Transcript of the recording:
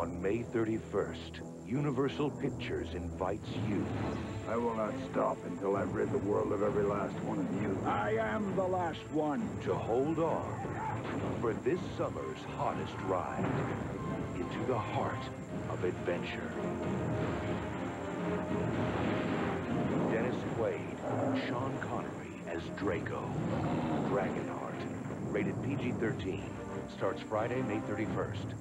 On May 31st, Universal Pictures invites you. I will not stop until I've rid the world of every last one of you. I am the last one. To hold on for this summer's hottest ride into the heart of adventure. Dennis Quaid, Sean Connery as Draco. Dragonheart, rated PG-13, starts Friday, May 31st.